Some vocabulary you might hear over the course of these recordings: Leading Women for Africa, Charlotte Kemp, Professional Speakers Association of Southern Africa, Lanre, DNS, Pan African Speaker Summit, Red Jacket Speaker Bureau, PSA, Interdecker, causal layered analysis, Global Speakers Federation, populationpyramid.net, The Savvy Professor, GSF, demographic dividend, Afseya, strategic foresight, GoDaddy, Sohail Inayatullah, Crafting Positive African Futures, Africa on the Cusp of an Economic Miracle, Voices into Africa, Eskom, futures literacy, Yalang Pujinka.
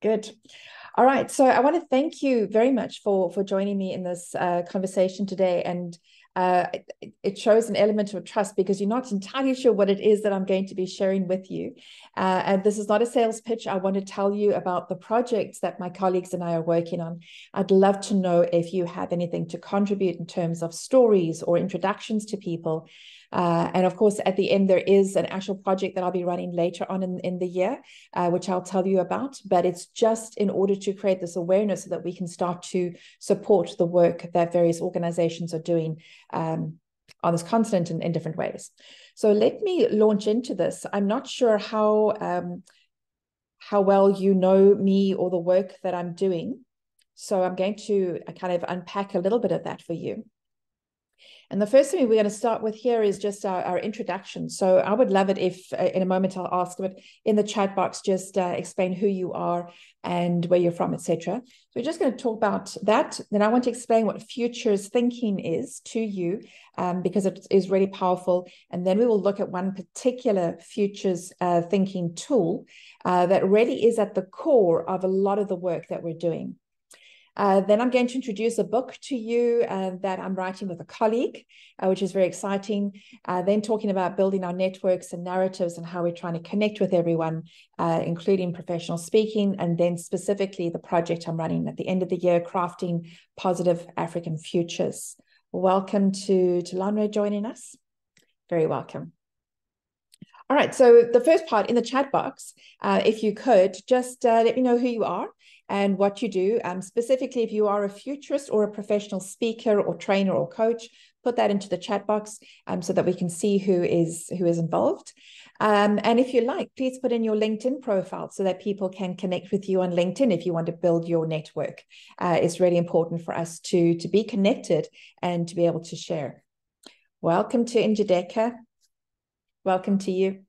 Good. All right. So I want to thank you very much for joining me in this conversation today. And it shows an element of trust because you're not entirely sure what it is that I'm going to be sharing with you. And this is not a sales pitch. I want to tell you about the projects that my colleagues and I are working on. I'd love to know if you have anything to contribute in terms of stories or introductions to people. And of course, at the end, there is an actual project that I'll be running later on in the year, which I'll tell you about. But it's just in order to create this awareness so that we can start to support the work that various organizations are doing on this continent in different ways. So let me launch into this. I'm not sure how well you know me or the work that I'm doing. So I'm going to kind of unpack a little bit of that for you. And the first thing we're going to start with here is just our introduction. So I would love it if in a moment I'll ask, but in the chat box, just explain who you are and where you're from, etc. So we're just going to talk about that. Then I want to explain what futures thinking is to you because it is really powerful. And then we will look at one particular futures thinking tool that really is at the core of a lot of the work that we're doing. Then I'm going to introduce a book to you that I'm writing with a colleague, which is very exciting. Then talking about building our networks and narratives and how we're trying to connect with everyone, including professional speaking, and then specifically the project I'm running at the end of the year, Crafting Positive African Futures. Welcome to Lanre joining us. Very welcome. All right, so the first part in the chat box, if you could, just let me know who you are and what you do. Specifically, if you are a futurist or a professional speaker or trainer or coach, put that into the chat box so that we can see who is involved. And if you like, please put in your LinkedIn profile so that people can connect with you on LinkedIn if you want to build your network. It's really important for us to be connected and to be able to share. Welcome to Interdecker. Welcome to you.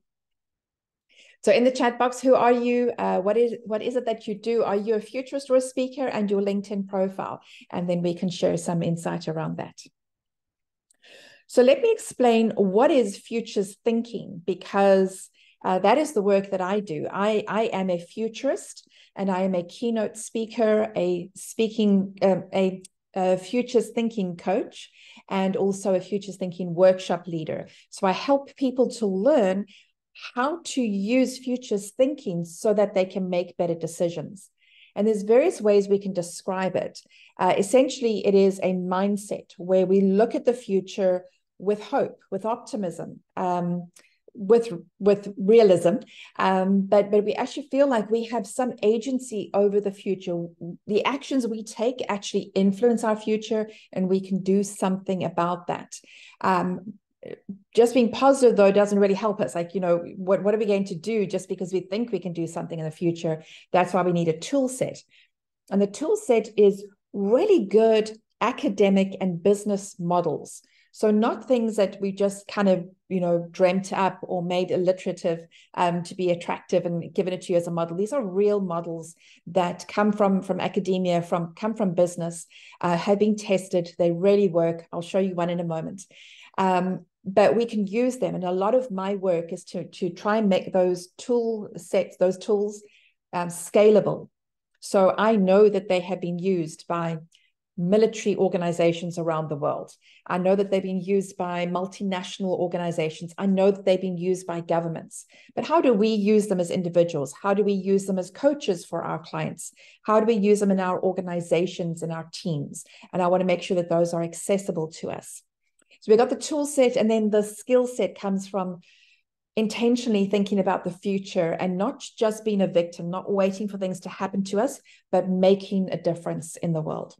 So in the chat box, who are you? What is it that you do? Are you a futurist or a speaker, and your LinkedIn profile? And then we can share some insight around that. So let me explain what is futures thinking, because that is the work that I do. I am a futurist, and I am a keynote speaker, a futures thinking coach, and also a futures thinking workshop leader. So I help people to learn how to use futures thinking so that they can make better decisions. And there's various ways we can describe it. Essentially, it is a mindset where we look at the future with hope, with optimism, with realism, but we actually feel like we have some agency over the future. The actions we take actually influence our future, and we can do something about that. Just being positive, though, doesn't really help us. Like, you know, what are we going to do just because we think we can do something in the future? That's why we need a tool set. And the tool set is really good academic and business models. So not things that we just kind of, you know, dreamt up or made alliterative to be attractive and given it to you as a model. These are real models that come from academia, come from business, have been tested. They really work. I'll show you one in a moment. But we can use them. And a lot of my work is to try and make those tool sets, those tools scalable. So I know that they have been used by military organizations around the world. I know that they've been used by multinational organizations. I know that they've been used by governments. But how do we use them as individuals? How do we use them as coaches for our clients? How do we use them in our organizations and our teams? And I want to make sure that those are accessible to us. So we've got the tool set, and then the skill set comes from intentionally thinking about the future and not just being a victim, not waiting for things to happen to us, but making a difference in the world.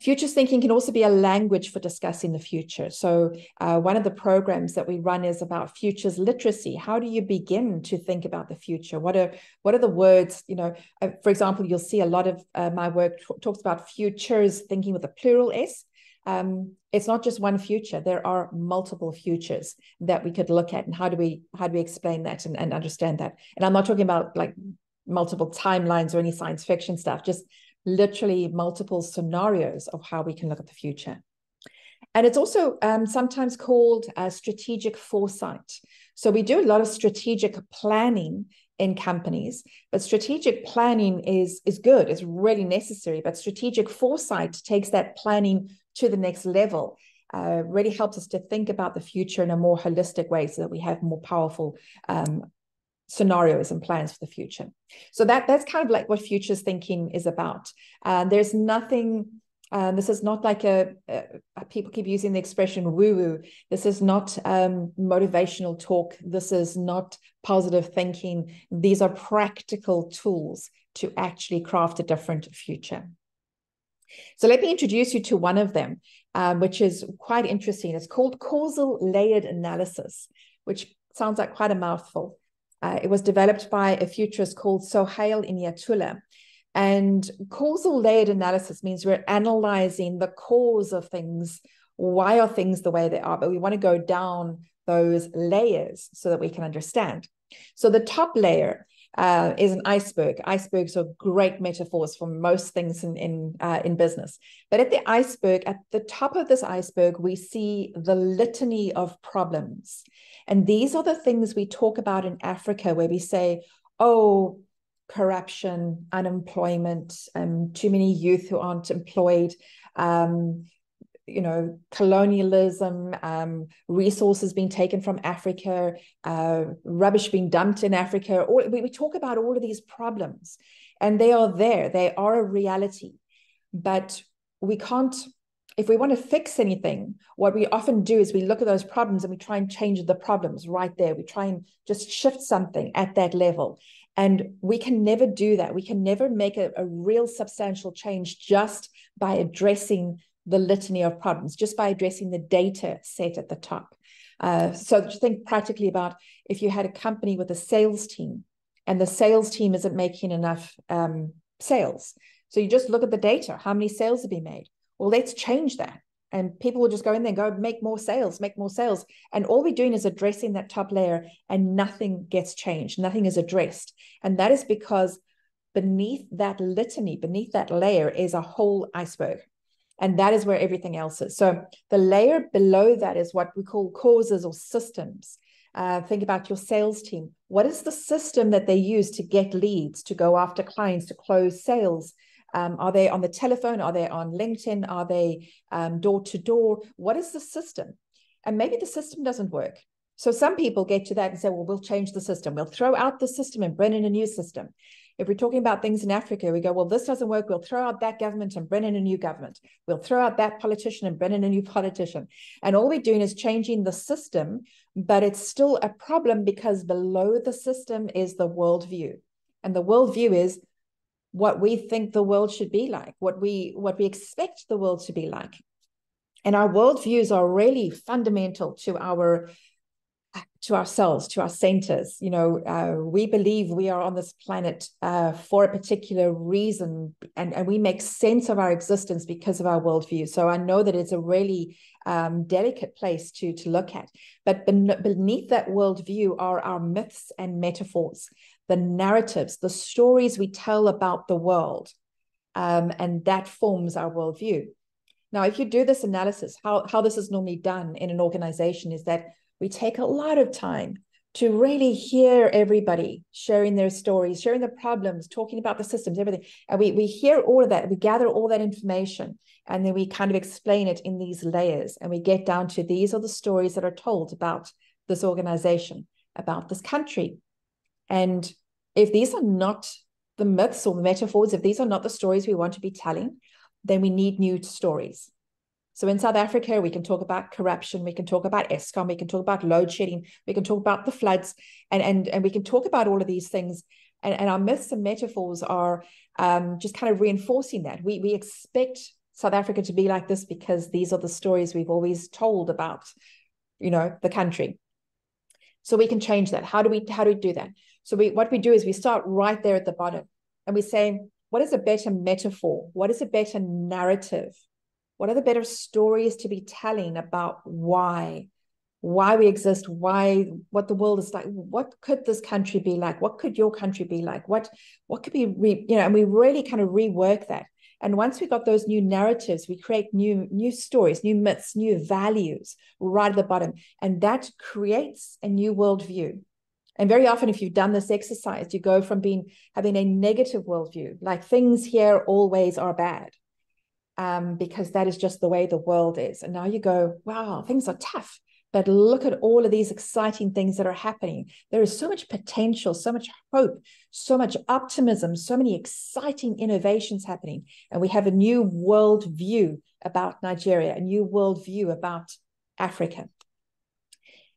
Futures thinking can also be a language for discussing the future. So one of the programs that we run is about futures literacy. How do you begin to think about the future? What are the words? You know, for example, you'll see a lot of my work talks about futures thinking with a plural S. It's not just one future. There are multiple futures that we could look at, and how do we explain that and understand that? And I'm not talking about like multiple timelines or any science fiction stuff, just literally multiple scenarios of how we can look at the future. And it's also sometimes called strategic foresight. So we do a lot of strategic planning in companies. But strategic planning is good, it's really necessary, but strategic foresight takes that planning to the next level. Really helps us to think about the future in a more holistic way so that we have more powerful scenarios and plans for the future. So that's kind of like what futures thinking is about. There's nothing, this is not like people keep using the expression woo-woo. This is not motivational talk. This is not positive thinking. These are practical tools to actually craft a different future. So let me introduce you to one of them, which is quite interesting. It's called causal layered analysis, which sounds like quite a mouthful. It was developed by a futurist called Sohail Inayatullah. And causal layered analysis means we're analyzing the cause of things. Why are things the way they are? But we want to go down those layers so that we can understand. So the top layer is an iceberg. Icebergs are great metaphors for most things in business. But at the iceberg, at the top of this iceberg, we see the litany of problems. And these are the things we talk about in Africa, where we say, oh, corruption, unemployment, too many youth who aren't employed, you know, colonialism, resources being taken from Africa, rubbish being dumped in Africa. We talk about all of these problems, and they are there. They are a reality. But we can't, if we want to fix anything, what we often do is we look at those problems and we try and change the problems right there. We try and just shift something at that level. And we can never do that. We can never make a real substantial change just by addressing the litany of problems, just by addressing the data set at the top. So think practically about if you had a company with a sales team and the sales team isn't making enough sales. So you just look at the data, how many sales have been made? Well, let's change that. And people will just go in there and go make more sales. And all we're doing is addressing that top layer and nothing gets changed. Nothing is addressed. And that is because beneath that litany, beneath that layer is a whole iceberg. And that is where everything else is. So the layer below that is what we call causes or systems. Think about your sales team. What is the system that they use to get leads, to go after clients, to close sales? Are they on the telephone? Are they on LinkedIn? Are they door to door? What is the system? And maybe the system doesn't work. So some people get to that and say, well, we'll change the system. We'll throw out the system and bring in a new system. If we're talking about things in Africa, we go, well, this doesn't work. We'll throw out that government and bring in a new government. We'll throw out that politician and bring in a new politician. And all we're doing is changing the system, but it's still a problem because below the system is the worldview. And the worldview is what we think the world should be like, what we expect the world to be like. And our worldviews are really fundamental to our to ourselves, to our centers. You know, we believe we are on this planet for a particular reason, and we make sense of our existence because of our worldview. So I know that it's a really delicate place to look at. But beneath that worldview are our myths and metaphors, the narratives, the stories we tell about the world, and that forms our worldview. Now, if you do this analysis, how this is normally done in an organization is that we take a lot of time to really hear everybody sharing their stories, sharing the problems, talking about the systems, everything. And we hear all of that. We gather all that information, and then we kind of explain it in these layers. And we get down to these are the stories that are told about this organization, about this country. And if these are not the myths or the metaphors, if these are not the stories we want to be telling, then we need new stories. So in South Africa, we can talk about corruption, we can talk about Eskom, we can talk about load shedding, we can talk about the floods, and we can talk about all of these things. And our myths and metaphors are just kind of reinforcing that. We expect South Africa to be like this because these are the stories we've always told about, you know, the country. So we can change that. How do we do that? So what we do is we start right there at the bottom, and we say, what is a better metaphor? What is a better narrative? What are the better stories to be telling about why we exist, what the world is like, what could this country be like, what could your country be like, what could be, and we really kind of rework that. And once we've got those new narratives, we create new stories, new myths, new values right at the bottom. And that creates a new worldview. And very often, if you've done this exercise, you go from having a negative worldview, like things here always are bad, because that is just the way the world is. And now you go, wow, things are tough, but look at all of these exciting things that are happening. There is so much potential, so much hope, so much optimism, so many exciting innovations happening. And we have a new world view about Nigeria, a new world view about Africa.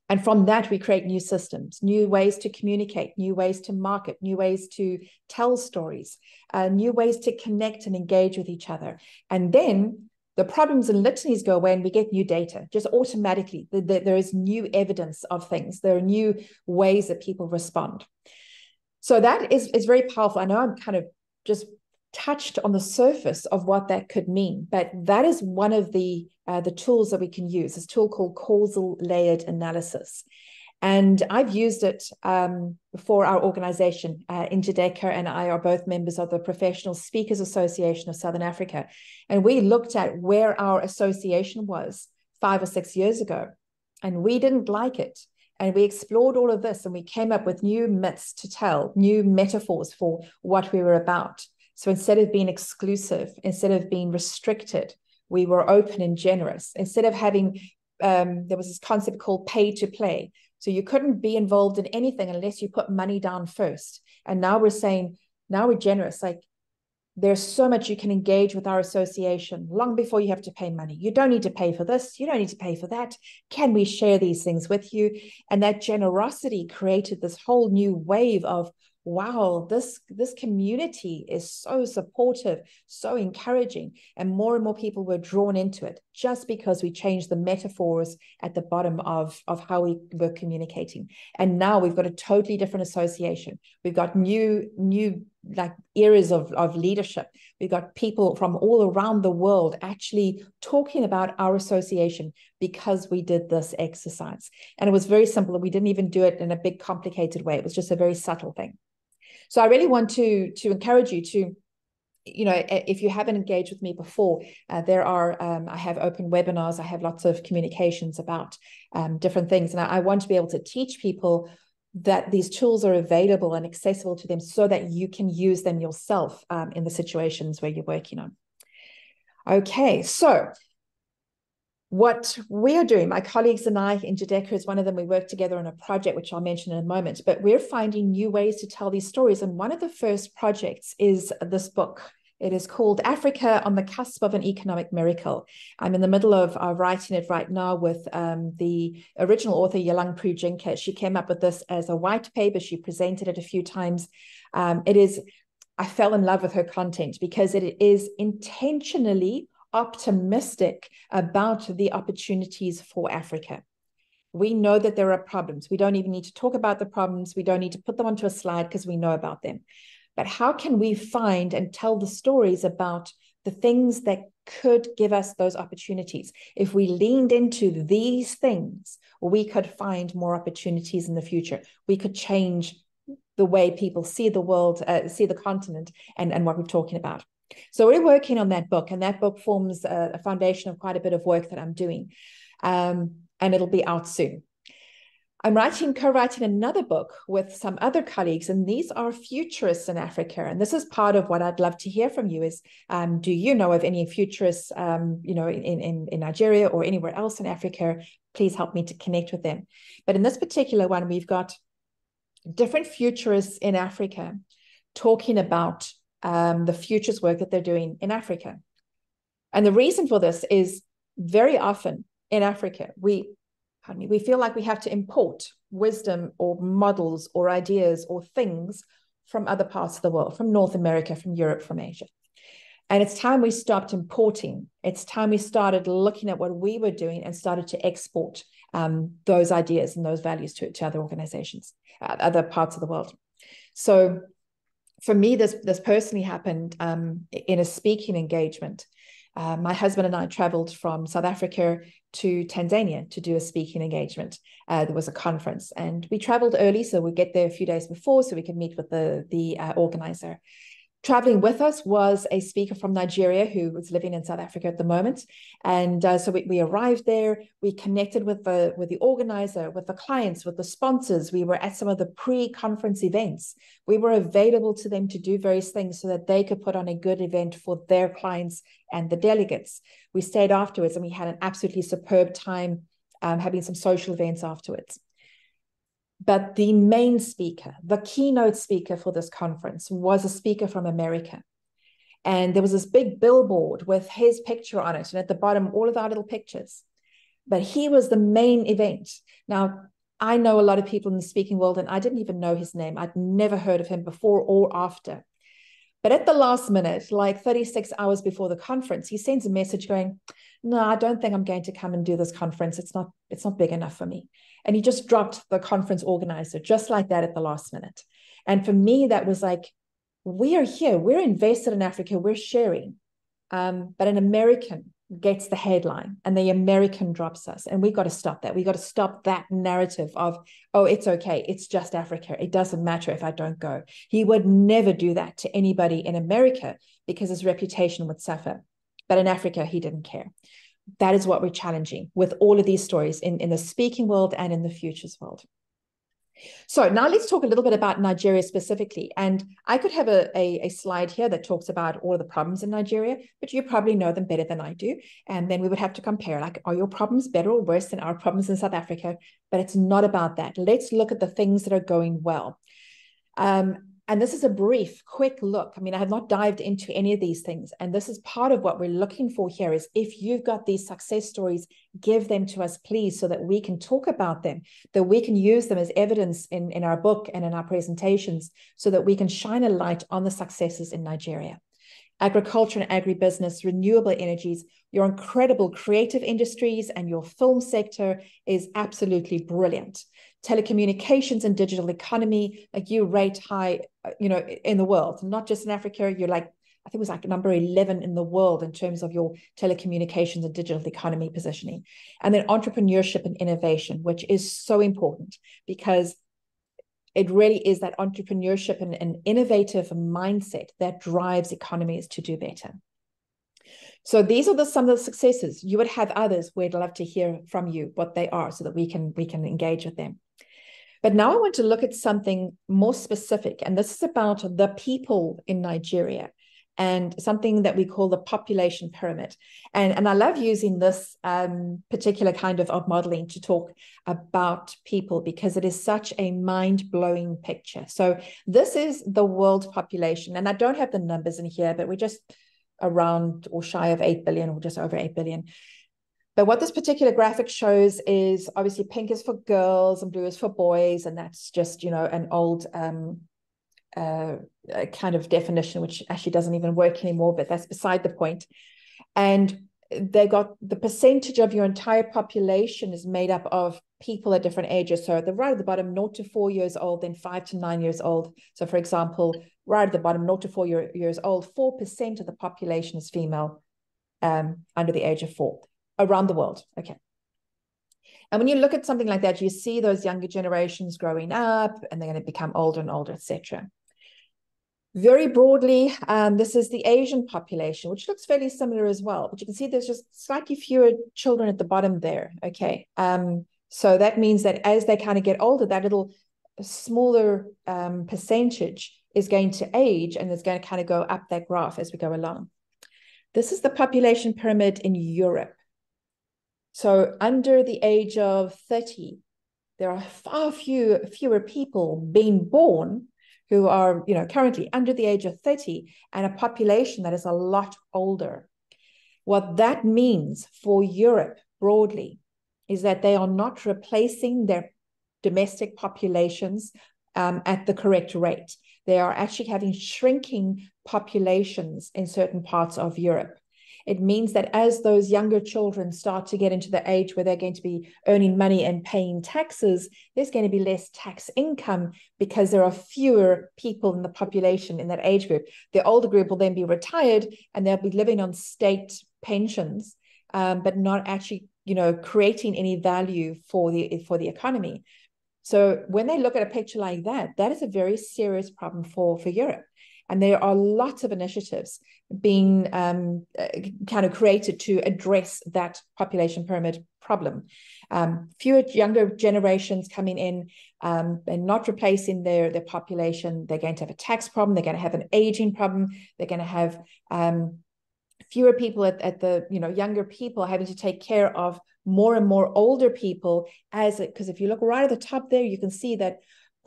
And from that, we create new systems, new ways to communicate, new ways to market, new ways to tell stories, new ways to connect and engage with each other. And then the problems and litanies go away and we get new data, just automatically. There is new evidence of things. There are new ways that people respond. So that is very powerful. I know I'm kind of just touched on the surface of what that could mean, but that is one of the tools that we can use, this tool called causal layered analysis. And I've used it for our organization. Interdecker and I are both members of the Professional Speakers Association of Southern Africa. And we looked at where our association was 5 or 6 years ago, and we didn't like it. And we explored all of this, and we came up with new myths to tell, new metaphors for what we were about. So instead of being exclusive, instead of being restricted, we were open and generous. Instead of having, there was this concept called pay to play. So you couldn't be involved in anything unless you put money down first. And now we're saying, now we're generous. Like, there's so much you can engage with our association long before you have to pay money. You don't need to pay for this. You don't need to pay for that. Can we share these things with you? And that generosity created this whole new wave of, wow, this community is so supportive, so encouraging, and more people were drawn into it just because we changed the metaphors at the bottom of how we were communicating. And now we've got a totally different association. We've got new like eras of leadership. We've got people from all around the world actually talking about our association because we did this exercise. And it was very simple. We didn't even do it in a big complicated way. It was just a very subtle thing. So I really want to encourage you to, you know, if you haven't engaged with me before, there are, I have open webinars, I have lots of communications about different things. And I want to be able to teach people that these tools are available and accessible to them so that you can use them yourself in the situations where you're working on. Okay, so what we're doing, my colleagues and I, Interdecker is one of them, we work together on a project, which I'll mention in a moment, but we're finding new ways to tell these stories. And one of the first projects is this book. It is called Africa on the Cusp of an Economic Miracle. I'm in the middle of writing it right now with the original author, Yalang Pujinka. She came up with this as a white paper. She presented it a few times. I fell in love with her content because it is intentionally optimistic about the opportunities for Africa. We know that there are problems. We don't even need to talk about the problems. We don't need to put them onto a slide because we know about them. But how can we find and tell the stories about the things that could give us those opportunities? If we leaned into these things, we could find more opportunities in the future. We could change the way people see the world, see the continent, and what we're talking about. So we're working on that book, and that book forms a foundation of quite a bit of work that I'm doing, and it'll be out soon. I'm co-writing another book with some other colleagues, and these are futurists in Africa. And this is part of what I'd love to hear from you is, do you know of any futurists, you know, in Nigeria or anywhere else in Africa? Please help me to connect with them. But in this particular one, we've got different futurists in Africa talking about the futures work that they're doing in Africa. And the reason for this is very often in Africa, we feel like we have to import wisdom or models or ideas or things from other parts of the world, from North America, from Europe, from Asia. And it's time we stopped importing. It's time we started looking at what we were doing and started to export those ideas and those values to other organizations, other parts of the world. So for me, this personally happened in a speaking engagement. My husband and I traveled from South Africa to Tanzania to do a speaking engagement. There was a conference, and we traveled early, so we get there a few days before so we could meet with the organizer. Traveling with us was a speaker from Nigeria who was living in South Africa at the moment. And so we arrived there, we connected with the organizer, with the clients, with the sponsors. We were at some of the pre-conference events. We were available to them to do various things so that they could put on a good event for their clients and the delegates. We stayed afterwards and we had an absolutely superb time having some social events afterwards. But the main speaker, the keynote speaker for this conference, was a speaker from America. And there was this big billboard with his picture on it. And at the bottom, all of our little pictures. But he was the main event. Now, I know a lot of people in the speaking world, and I didn't even know his name. I'd never heard of him before or after. But at the last minute, like 36 hours before the conference, he sends a message going, no, I don't think I'm going to come and do this conference. It's not big enough for me. And he just dropped the conference organizer just like that at the last minute. And for me, that was like, we are here. We're invested in Africa. We're sharing. But an American gets the headline and the American drops us. And we got to stop that. We got to stop that narrative of, oh, it's okay. It's just Africa. It doesn't matter if I don't go. He would never do that to anybody in America because his reputation would suffer. But in Africa, he didn't care. That is what we're challenging with all of these stories in the speaking world and in the futures world. So now let's talk a little bit about Nigeria specifically. And I could have a slide here that talks about all of the problems in Nigeria, but you probably know them better than I do. And then we would have to compare, like, are your problems better or worse than our problems in South Africa? But it's not about that. Let's look at the things that are going well. And this is a brief, quick look. I mean, I have not dived into any of these things. And this is part of what we're looking for here is if you've got these success stories, give them to us, please, so that we can talk about them, that we can use them as evidence in our book and in our presentations, so that we can shine a light on the successes in Nigeria. Agriculture and agribusiness, renewable energies, your incredible creative industries and your film sector is absolutely brilliant. Telecommunications and digital economy, like you rate high, you know, in the world, not just in Africa. You're like, I think it was like number 11 in the world in terms of your telecommunications and digital economy positioning. And then entrepreneurship and innovation, which is so important because it really is that entrepreneurship and an innovative mindset that drives economies to do better. So these are some of the successes. You would have others. We'd love to hear from you what they are so that we can engage with them. But now I want to look at something more specific, and this is about the people in Nigeria and something that we call the population pyramid. And I love using this particular kind of modeling to talk about people because it is such a mind-blowing picture. So this is the world population, and I don't have the numbers in here, but we're just around or shy of 8 billion or just over 8 billion. But what this particular graphic shows is obviously pink is for girls and blue is for boys. And that's just, you know, an old kind of definition, which actually doesn't even work anymore, but that's beside the point. And they got the percentage of your entire population is made up of people at different ages. So at the right at the bottom, 0 to 4 years old, then 5 to 9 years old. So for example, right at the bottom, 0 to 4 years old, 4% of the population is female under the age of 4 around the world. Okay. And when you look at something like that, you see those younger generations growing up and they're going to become older and older, etc. Very broadly, this is the Asian population, which looks fairly similar as well. But you can see there's just slightly fewer children at the bottom there. Okay. So that means that as they kind of get older, that little smaller percentage is going to age and it's going to kind of go up that graph as we go along. This is the population pyramid in Europe. So under the age of 30, there are far fewer people being born who are, you know, currently under the age of 30 and a population that is a lot older. What that means for Europe broadly is that they are not replacing their domestic populations at the correct rate. They are actually having shrinking populations in certain parts of Europe. It means that as those younger children start to get into the age where they're going to be earning money and paying taxes, there's going to be less tax income because there are fewer people in the population in that age group. The older group will then be retired and they'll be living on state pensions, but not actually, you know, creating any value for the economy. So when they look at a picture like that, that is a very serious problem for Europe. And there are lots of initiatives being kind of created to address that population pyramid problem. Fewer younger generations coming in and not replacing their population. They're going to have a tax problem. They're going to have an aging problem. They're going to have fewer people at the, you know, younger people having to take care of more and more older people, as because if you look right at the top there, you can see that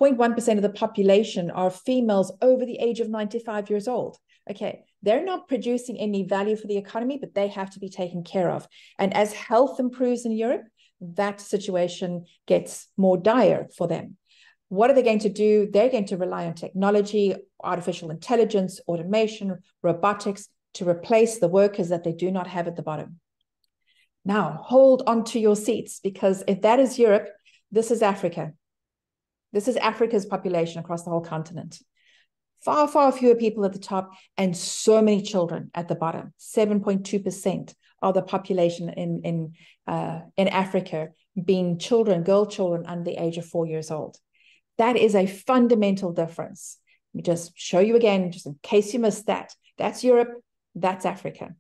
0.1% of the population are females over the age of 95 years old. Okay, they're not producing any value for the economy, but they have to be taken care of. And as health improves in Europe, that situation gets more dire for them. What are they going to do? They're going to rely on technology, artificial intelligence, automation, robotics to replace the workers that they do not have at the bottom. Now, hold on to your seats, because if that is Europe, this is Africa. This is Africa's population across the whole continent. Far, far fewer people at the top and so many children at the bottom. 7.2% of the population in Africa being children, girl children under the age of 4 years old. That is a fundamental difference. Let me just show you again, just in case you missed that. That's Europe, that's Africa.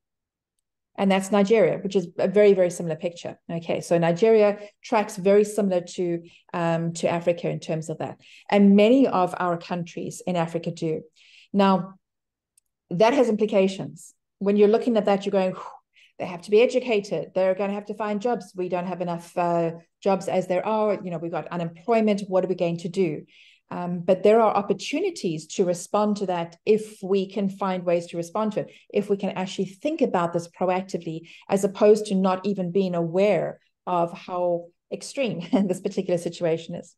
And that's Nigeria, which is a very, very similar picture. Okay, so Nigeria tracks very similar to Africa in terms of that. And many of our countries in Africa do. Now, that has implications. When you're looking at that, you're going, they have to be educated. They're going to have to find jobs. We don't have enough jobs as there are. You know, we've got unemployment. What are we going to do? But there are opportunities to respond to that if we can find ways to respond to it, if we can actually think about this proactively, as opposed to not even being aware of how extreme this particular situation is.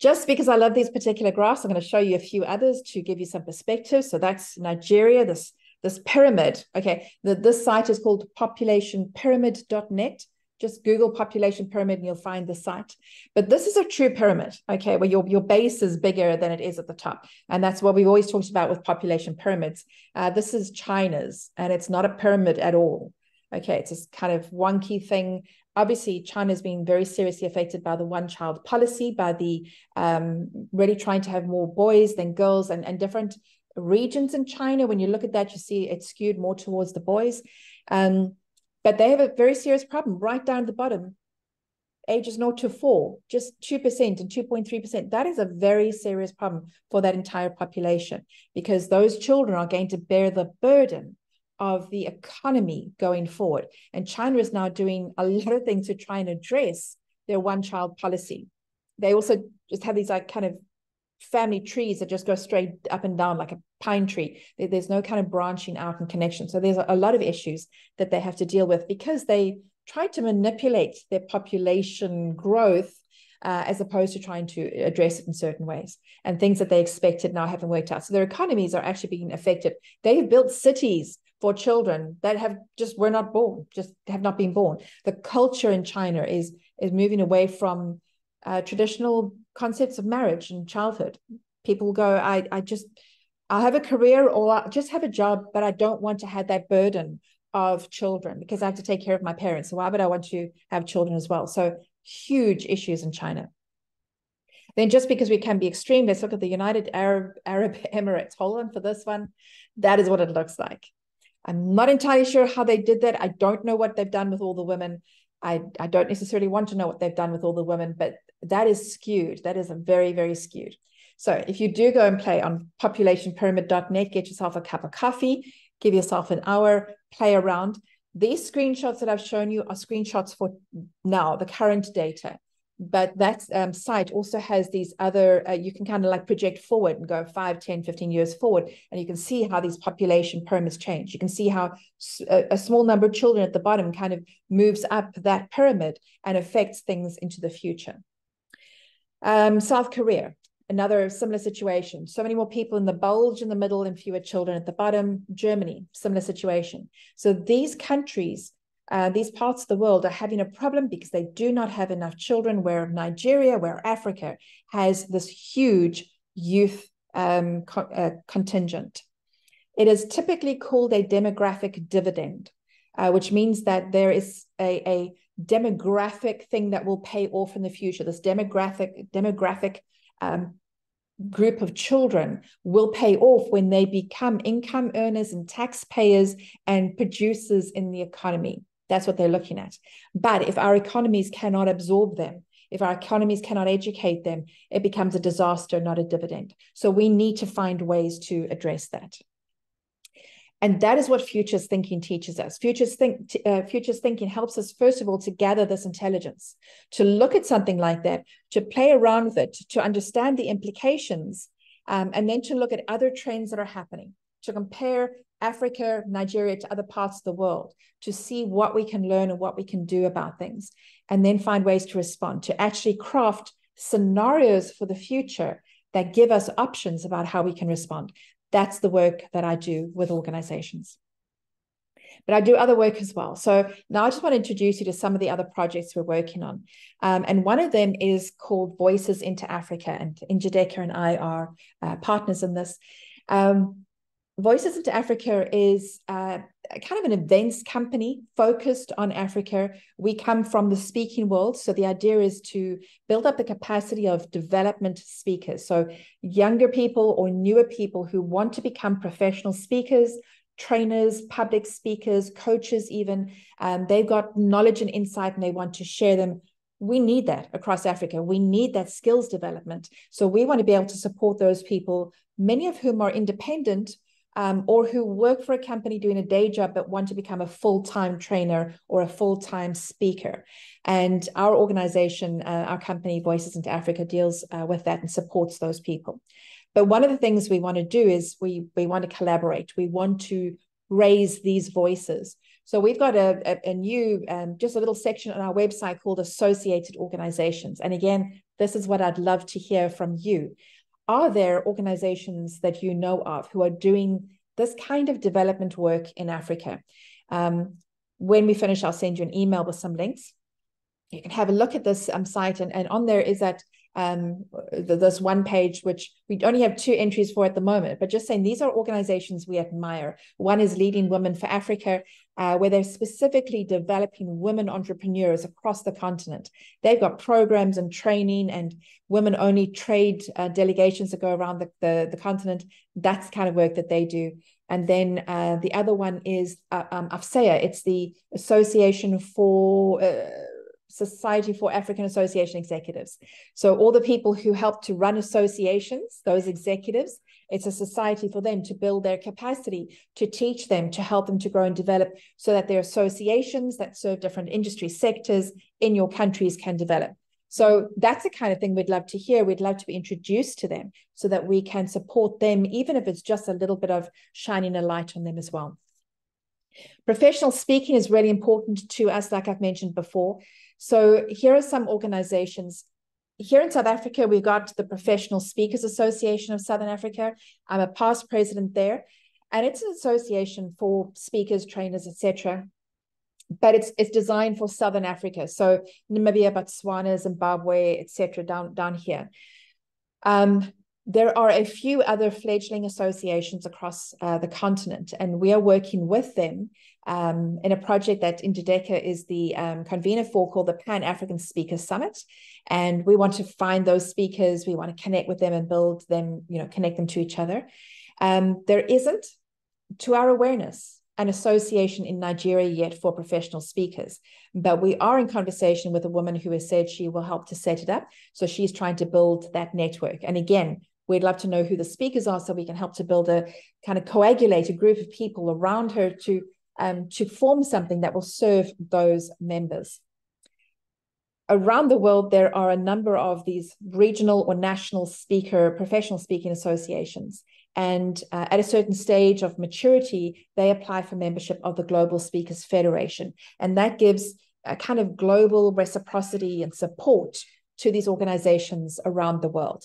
Just because I love these particular graphs, I'm going to show you a few others to give you some perspective. So that's Nigeria, this pyramid. Okay, this site is called populationpyramid.net. Just Google population pyramid and you'll find the site. But this is a true pyramid, okay, where your base is bigger than it is at the top. And that's what we've always talked about with population pyramids. This is China's, and it's not a pyramid at all. Okay, it's this kind of wonky thing. Obviously, China's been very seriously affected by the one-child policy, by the really trying to have more boys than girls, and different regions in China. When you look at that, you see it's skewed more towards the boys. But they have a very serious problem right down at the bottom, ages 0 to 4, just 2% and 2.3%. That is a very serious problem for that entire population, because those children are going to bear the burden of the economy going forward. And China is now doing a lot of things to try and address their one-child policy. They also just have these like kind of family trees that just go straight up and down like a pine tree. There's no kind of branching out and connection. So there's a lot of issues that they have to deal with because they try to manipulate their population growth as opposed to trying to address it in certain ways. And things that they expected now haven't worked out. So their economies are actually being affected. They've built cities for children that have just were not born, just have not been born. The culture in China is moving away from traditional concepts of marriage and childhood. People go, I'll have a career or I'll just have a job, but I don't want to have that burden of children because I have to take care of my parents. So why would I want to have children as well? So huge issues in China. Then just because we can be extreme, let's look at the United Arab Emirates. Hold on for this one. That is what it looks like. I'm not entirely sure how they did that. I don't know what they've done with all the women. I don't necessarily want to know what they've done with all the women, but that is skewed. That is a very, very skewed. So if you do go and play on populationpyramid.net, get yourself a cup of coffee, give yourself an hour, play around. These screenshots that I've shown you are screenshots for now, the current data. But that site also has these other, you can kind of like project forward and go 5, 10, 15 years forward, and you can see how these population pyramids change. You can see how a small number of children at the bottom kind of moves up that pyramid and affects things into the future. South Korea, another similar situation. So many more people in the bulge in the middle and fewer children at the bottom. Germany, similar situation. So these countries, these parts of the world are having a problem because they do not have enough children, where Nigeria, where Africa has this huge youth contingent. It is typically called a demographic dividend, which means that there is a demographic thing that will pay off in the future, this demographic group of children will pay off when they become income earners and taxpayers and producers in the economy. That's what they're looking at. But if our economies cannot absorb them, if our economies cannot educate them, it becomes a disaster, not a dividend. So we need to find ways to address that. And that is what futures thinking teaches us. Futures thinking helps us, first of all, to gather this intelligence, to look at something like that, to play around with it, to understand the implications, and then to look at other trends that are happening, to compare Africa, Nigeria to other parts of the world, to see what we can learn and what we can do about things, and then find ways to respond, to actually craft scenarios for the future that give us options about how we can respond. That's the work that I do with organizations. But I do other work as well. So now I just want to introduce you to some of the other projects we're working on. And one of them is called Voices into Africa. And Interdecker and I are partners in this. Voices into Africa is kind of an events company focused on Africa. We come from the speaking world. So the idea is to build up the capacity of development speakers. So younger people or newer people who want to become professional speakers, trainers, public speakers, coaches even. They've got knowledge and insight and they want to share them. We need that across Africa. We need that skills development. So we want to be able to support those people, many of whom are independent, or who work for a company doing a day job but want to become a full-time trainer or a full-time speaker. And our organization, our company, Voices into Africa, deals with that and supports those people. But one of the things we want to do is we want to collaborate. We want to raise these voices. So we've got a new, just a little section on our website called Associated Organizations. And again, this is what I'd love to hear from you. Are there organizations that you know of who are doing this kind of development work in Africa? When we finish, I'll send you an email with some links. You can have a look at this site, and on there is that this one page, which we only have 2 entries for at the moment, but just saying these are organizations we admire. One is Leading Women for Africa, where they're specifically developing women entrepreneurs across the continent. They've got programs and training and women-only trade delegations that go around the continent. That's the kind of work that they do. And then the other one is Afseya. It's the Association for... Society for African Association Executives. So all the people who help to run associations, those executives, it's a society for them to build their capacity, to teach them, to help them to grow and develop so that their associations that serve different industry sectors in your countries can develop. So that's the kind of thing we'd love to hear. We'd love to be introduced to them so that we can support them, even if it's just a little bit of shining a light on them as well. Professional speaking is really important to us, like I've mentioned before. So here are some organizations. Here in South Africa, we've got the Professional Speakers Association of Southern Africa. I'm a past president there, and it's an association for speakers, trainers, etc. But it's designed for Southern Africa. So Namibia, Botswana, Zimbabwe, etc. down here. There are a few other fledgling associations across the continent, and we are working with them in a project that Interdecker is the convener for, called the Pan African Speaker Summit. And we want to find those speakers. We want to connect with them and build them, you know, connect them to each other. There isn't, to our awareness, an association in Nigeria yet for professional speakers, but we are in conversation with a woman who has said she will help to set it up. So she's trying to build that network. And again, we'd love to know who the speakers are so we can help to build a kind of coagulate a group of people around her to form something that will serve those members. Around the world, there are a number of these regional or national speaker, professional speaking associations. And at a certain stage of maturity, they apply for membership of the Global Speakers Federation. And that gives a kind of global reciprocity and support to these organizations around the world.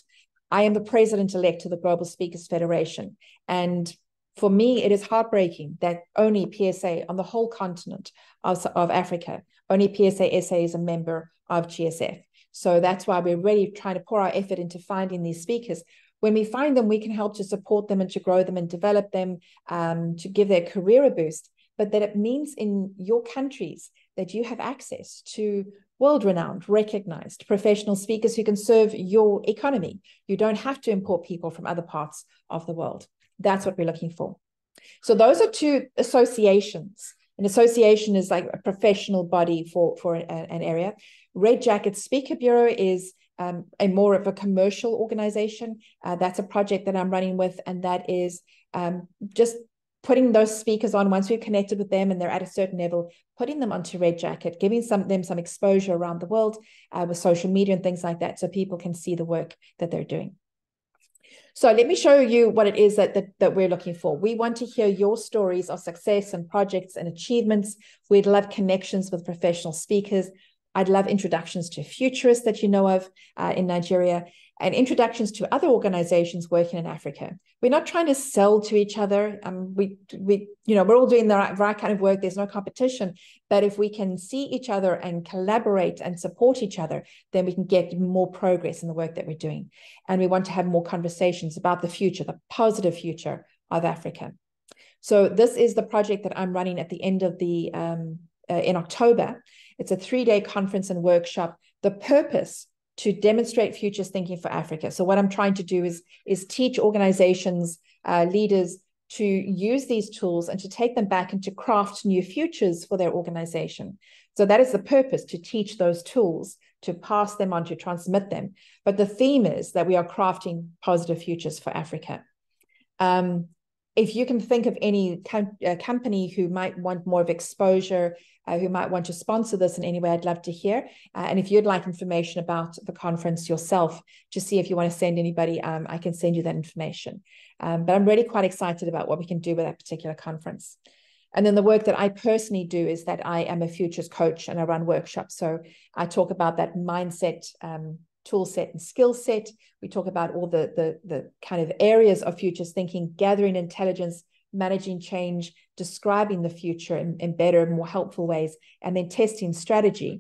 I am the president-elect of the Global Speakers Federation. And for me, it is heartbreaking that only PSA on the whole continent of Africa, only PSA SA is a member of GSF. So that's why we're really trying to pour our effort into finding these speakers. When we find them, we can help to support them and to grow them and develop them, to give their career a boost. But that it means in your countries that you have access to world-renowned, recognized professional speakers who can serve your economy. You don't have to import people from other parts of the world. That's what we're looking for. So those are two associations. An association is like a professional body for an area. Red Jacket Speaker Bureau is a more of a commercial organization. That's a project that I'm running with, and that is just putting those speakers on once we've connected with them and they're at a certain level, putting them onto Red Jacket, giving them some exposure around the world with social media and things like that, so people can see the work that they're doing. So let me show you what it is that we're looking for. We want to hear your stories of success and projects and achievements. We'd love connections with professional speakers. I'd love introductions to futurists that you know of in Nigeria, and introductions to other organizations working in Africa. We're not trying to sell to each other. We're all doing the right kind of work. There's no competition. But if we can see each other and collaborate and support each other, then we can get more progress in the work that we're doing. And we want to have more conversations about the future, the positive future of Africa. So this is the project that I'm running at the end of the in October. It's a three-day conference and workshop. The purpose to demonstrate futures thinking for Africa. So what I'm trying to do is teach organizations, leaders to use these tools and to take them back and to craft new futures for their organization. So that is the purpose, to teach those tools, to pass them on, to transmit them. But the theme is that we are crafting positive futures for Africa. If you can think of any company who might want more of exposure, who might want to sponsor this in any way, I'd love to hear. And if you'd like information about the conference yourself, to see if you want to send anybody, I can send you that information. But I'm really quite excited about what we can do with that particular conference. And then the work that I personally do is that I am a futures coach and I run workshops. So I talk about that mindset, tool set and skill set. We talk about all the kind of areas of futures thinking, gathering intelligence, managing change, describing the future in better and more helpful ways, and then testing strategy.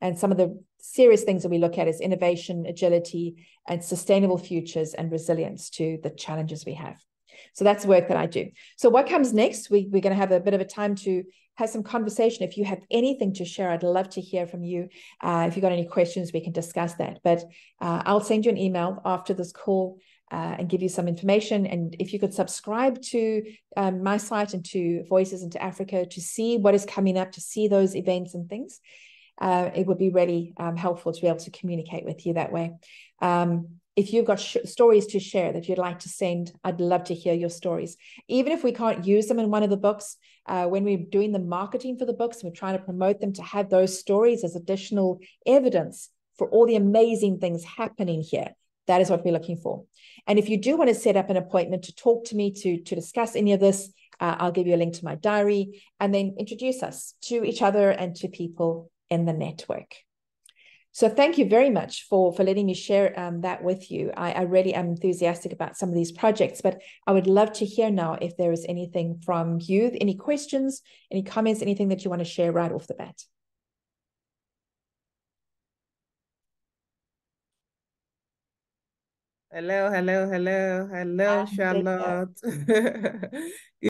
And some of the serious things that we look at is innovation, agility, and sustainable futures and resilience to the challenges we have. So that's work that I do. So what comes next? We're going to have a bit of a time to have some conversation. If you have anything to share, I'd love to hear from you. If you've got any questions, we can discuss that. But I'll send you an email after this call and give you some information. And if you could subscribe to my site and to Voices into Africa to see what is coming up, to see those events and things, it would be really helpful to be able to communicate with you that way. If you've got stories to share that you'd like to send, I'd love to hear your stories. Even if we can't use them in one of the books, when we're doing the marketing for the books, we're trying to promote them, to have those stories as additional evidence for all the amazing things happening here. That is what we're looking for. And if you do want to set up an appointment to talk to me, to discuss any of this, I'll give you a link to my diary, and then introduce us to each other and to people in the network. So thank you very much for letting me share that with you. I really am enthusiastic about some of these projects, but I would love to hear now if there is anything from you, any questions, any comments, anything that you want to share right off the bat. Hello, hello, hello, hello, Charlotte.